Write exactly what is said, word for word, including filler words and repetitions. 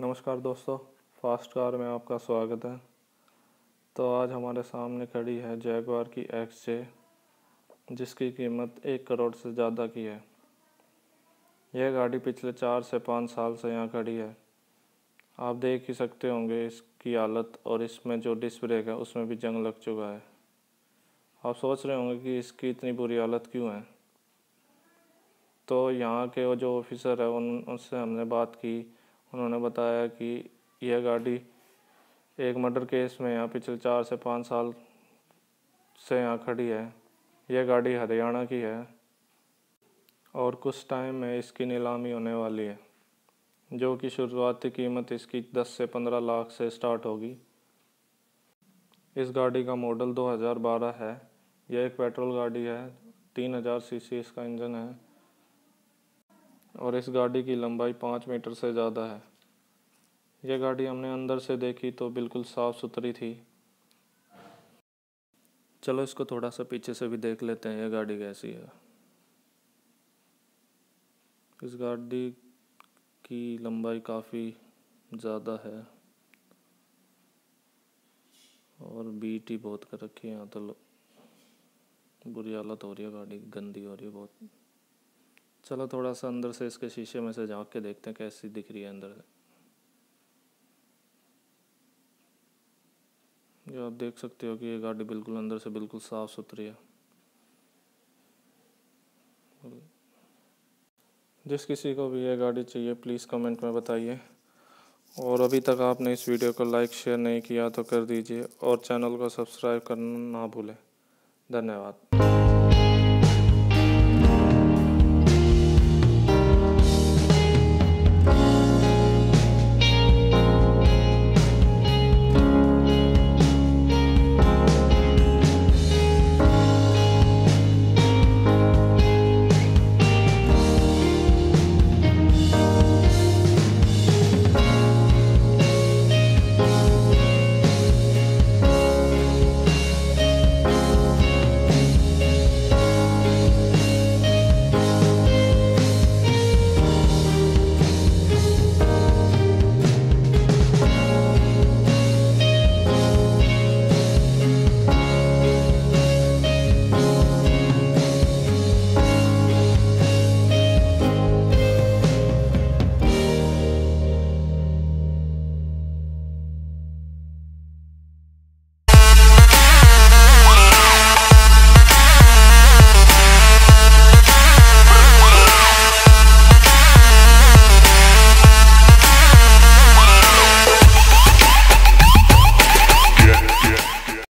नमस्कार दोस्तों, fast car में आपका स्वागत है। तो आज हमारे सामने खड़ी है जैगुआर की एक्स जे, जिसकी कीमत एक करोड़ से ज़्यादा की है। यह गाड़ी पिछले चार से पाँच साल से यहाँ खड़ी है। आप देख ही सकते होंगे इसकी हालत, और इसमें जो डिस्क ब्रेक है उसमें भी जंग लग चुका है। आप सोच रहे होंगे कि इसकी इतनी बुरी हालत क्यों है, तो यहाँ के वो जो ऑफिसर है उन उससे हमने बात की। उन्होंने बताया कि यह गाड़ी एक मर्डर केस में यहाँ पिछले चार से पाँच साल से यहाँ खड़ी है। यह गाड़ी हरियाणा की है और कुछ टाइम में इसकी नीलामी होने वाली है, जो कि शुरुआती कीमत इसकी दस से पंद्रह लाख से स्टार्ट होगी। इस गाड़ी का मॉडल दो हज़ार बारह है। यह एक पेट्रोल गाड़ी है, तीन हज़ार सीसी इसका इंजन है और इस गाड़ी की लंबाई पाँच मीटर से ज़्यादा है। यह गाड़ी हमने अंदर से देखी तो बिल्कुल साफ़ सुथरी थी। चलो इसको थोड़ा सा पीछे से भी देख लेते हैं, यह गाड़ी कैसी है। इस गाड़ी की लंबाई काफ़ी ज़्यादा है और बीटी बहुत कर रखी है। यहाँ तो बुरी हालत हो रही है, गाड़ी गंदी हो रही है बहुत। चलो थोड़ा सा अंदर से इसके शीशे में से झाँक के देखते हैं कैसी दिख रही है अंदर से। ये आप देख सकते हो कि ये गाड़ी बिल्कुल अंदर से बिल्कुल साफ सुथरी है। जिस किसी को भी ये गाड़ी चाहिए प्लीज़ कमेंट में बताइए। और अभी तक आपने इस वीडियो को लाइक शेयर नहीं किया तो कर दीजिए और चैनल को सब्सक्राइब करना ना भूलें। धन्यवाद।